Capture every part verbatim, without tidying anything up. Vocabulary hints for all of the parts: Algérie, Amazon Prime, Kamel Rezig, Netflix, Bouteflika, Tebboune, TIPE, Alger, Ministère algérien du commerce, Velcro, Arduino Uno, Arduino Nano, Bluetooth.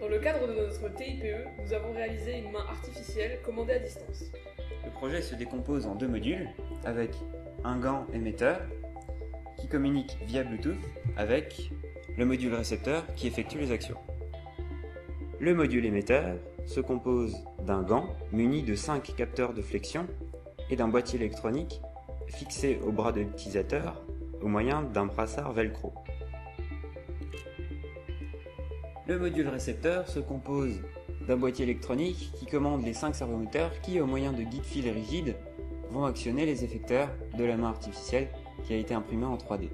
Dans le cadre de notre T I P E, nous avons réalisé une main artificielle commandée à distance. Le projet se décompose en deux modules, avec un gant émetteur qui communique via Bluetooth avec le module récepteur qui effectue les actions. Le module émetteur se compose d'un gant muni de cinq capteurs de flexion et d'un boîtier électronique fixé au bras de l'utilisateur au moyen d'un brassard Velcro. Le module récepteur se compose d'un boîtier électronique qui commande les cinq servomoteurs qui, au moyen de guides fils rigides, vont actionner les effecteurs de la main artificielle qui a été imprimée en trois D.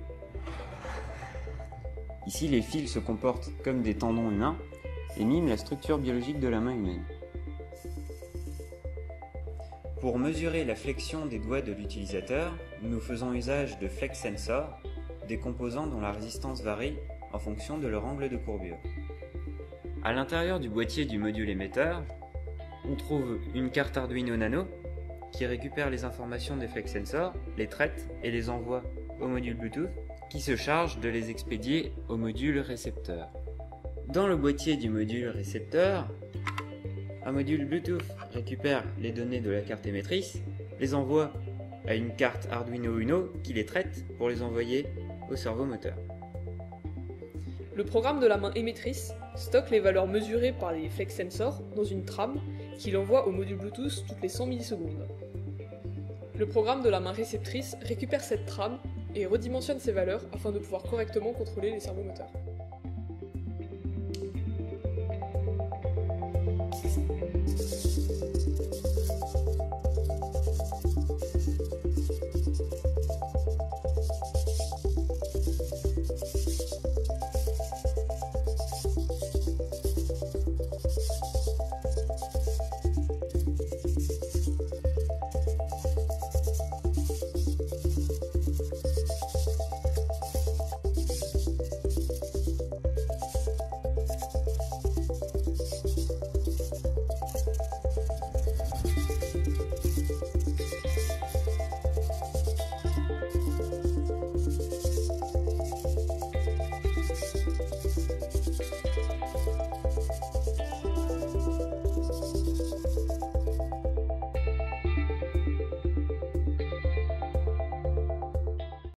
Ici, les fils se comportent comme des tendons humains et miment la structure biologique de la main humaine. Pour mesurer la flexion des doigts de l'utilisateur, nous faisons usage de flex sensors, des composants dont la résistance varie en fonction de leur angle de courbure. À l'intérieur du boîtier du module émetteur, on trouve une carte Arduino Nano qui récupère les informations des flex sensors, les traite et les envoie au module Bluetooth qui se charge de les expédier au module récepteur. Dans le boîtier du module récepteur, un module Bluetooth récupère les données de la carte émettrice, les envoie à une carte Arduino Uno qui les traite pour les envoyer au servomoteur. Le programme de la main émettrice stocke les valeurs mesurées par les flex sensors dans une trame qu'il envoie au module Bluetooth toutes les cent millisecondes. Le programme de la main réceptrice récupère cette trame et redimensionne ses valeurs afin de pouvoir correctement contrôler les servomoteurs.